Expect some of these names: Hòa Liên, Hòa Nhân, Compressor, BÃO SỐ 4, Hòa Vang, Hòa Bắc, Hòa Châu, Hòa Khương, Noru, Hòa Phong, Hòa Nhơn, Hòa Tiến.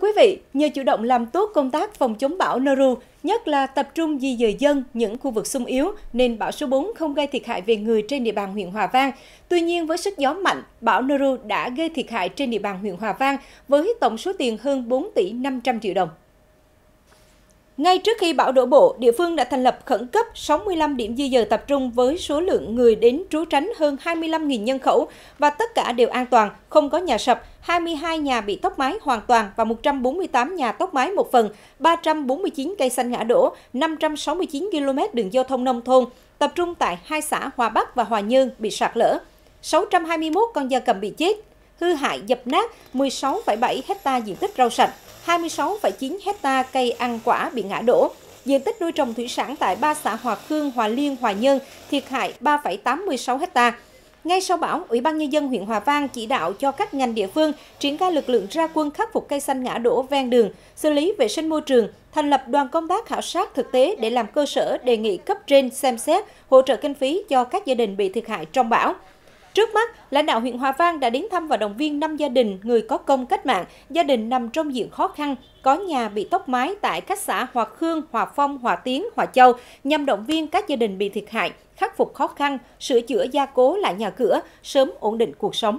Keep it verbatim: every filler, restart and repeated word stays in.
quý vị, nhờ chủ động làm tốt công tác phòng chống bão Noru, nhất là tập trung di dời dân những khu vực xung yếu, nên bão số bốn không gây thiệt hại về người trên địa bàn huyện Hòa Vang. Tuy nhiên, với sức gió mạnh, bão Noru đã gây thiệt hại trên địa bàn huyện Hòa Vang với tổng số tiền hơn bốn tỷ năm trăm triệu đồng. Ngay trước khi bão đổ bộ, địa phương đã thành lập khẩn cấp sáu mươi lăm điểm di dời tập trung với số lượng người đến trú tránh hơn hai mươi lăm nghìn nhân khẩu và tất cả đều an toàn, không có nhà sập, hai mươi hai nhà bị tốc mái hoàn toàn và một trăm bốn mươi tám nhà tốc mái một phần, ba trăm bốn mươi chín cây xanh ngã đổ, năm trăm sáu mươi chín ki lô mét đường giao thông nông thôn, tập trung tại hai xã Hòa Bắc và Hòa Nhơn bị sạt lở, sáu trăm hai mươi mốt con gia cầm bị chết, hư hại dập nát, mười sáu phẩy bảy hecta diện tích rau sạch, hai mươi sáu phẩy chín hecta cây ăn quả bị ngã đổ. Diện tích nuôi trồng thủy sản tại ba xã Hòa Khương, Hòa Liên, Hòa Nhân thiệt hại ba phẩy tám mươi sáu hecta. Ngay sau bão, Ủy ban Nhân dân huyện Hòa Vang chỉ đạo cho các ngành địa phương triển khai lực lượng ra quân khắc phục cây xanh ngã đổ ven đường, xử lý vệ sinh môi trường, thành lập đoàn công tác khảo sát thực tế để làm cơ sở đề nghị cấp trên xem xét hỗ trợ kinh phí cho các gia đình bị thiệt hại trong bão. Trước mắt, lãnh đạo huyện Hòa Vang đã đến thăm và động viên năm gia đình người có công cách mạng, gia đình nằm trong diện khó khăn, có nhà bị tốc mái tại các xã Hòa Khương, Hòa Phong, Hòa Tiến, Hòa Châu, nhằm động viên các gia đình bị thiệt hại, khắc phục khó khăn, sửa chữa gia cố lại nhà cửa, sớm ổn định cuộc sống.